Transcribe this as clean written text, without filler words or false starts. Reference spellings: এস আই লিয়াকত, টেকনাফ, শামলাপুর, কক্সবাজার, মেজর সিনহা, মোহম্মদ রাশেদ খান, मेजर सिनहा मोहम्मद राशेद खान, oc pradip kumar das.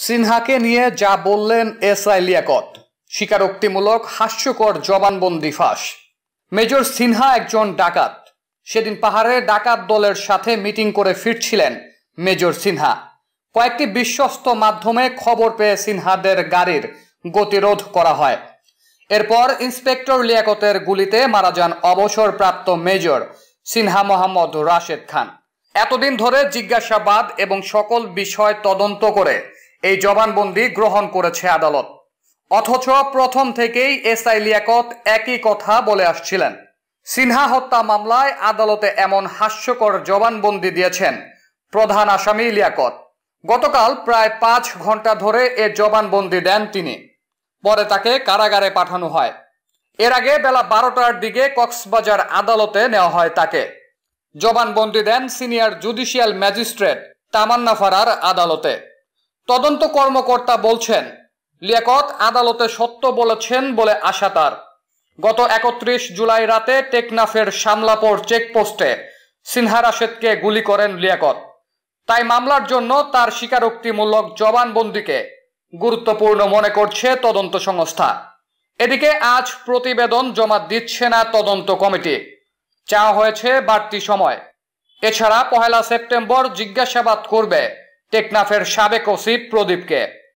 सिनहाके निये जा बोलें एसआई लियाकत स्वीकारोक्तिमूलक हास्यकर जबानबंदी फाँस। मेजर सिनहा एकजन डाकात। सेदिन पहाड़े डाकात दलेर साथे मीटिंग करे फिरछिलेन मेजर सिनहा। कयेकटी विश्वस्त माध्यमे खबर पेये सिनहादेर गाड़ीर गतिरोध करा हय। एरपर इन्सपेक्टर लियाकतेर गुलिते मारा जान अवसरप्राप्त मेजर सिनहा मोहम्मद राशेद खान। एतदिन धरे जिज्ञासाबाद एबं सकल विषय तदन्त करे এই জবানবন্দি গ্রহণ করেছে আদালত। অথচ প্রথম থেকেই এসআই লিয়াকত একই কথা বলে আসছিলেন। সিনহা হত্যা মামলায় আদালতে এমন হাস্যকর জবানবন্দি দিয়েছেন প্রধান আসামি লিয়াকত। গতকাল প্রায় ৫ ঘন্টা ধরে এ জবানবন্দি দেন তিনি। পরে তাকে কারাগারে পাঠানো হয়। এর আগে বেলা ১২টার দিকে কক্সবাজার আদালতে নেওয়া হয় তাকে। জবানবন্দি দেন সিনিয়র জুডিসিয়াল ম্যাজিস্ট্রেট তামন্নাফরার আদালতে। তদন্ত কর্মকর্তা বলছেন লিয়াকত আদালতে সত্য বলেছেন বলে আশা তার। গত ৩১ জুলাই রাতে টেকনাফের শামলাপুর চেকপোস্টে সিনহা রাশেদকে গুলি করেন লিয়াকত। তাই মামলার জন্য তার স্বীকারোক্তিমূলক জবানবন্দিকে গুরুত্বপূর্ণ মনে করছে তদন্ত সংস্থা। এদিকে আজ প্রতিবেদন জমা দিচ্ছে না তদন্ত কমিটি। চাওয়া হয়েছে বাড়তি সময়। এছাড়া ১লা সেপ্টেম্বর জিজ্ঞাসাবাদ করবে टेकनाफेर साबेक ओसि प्रदीप के।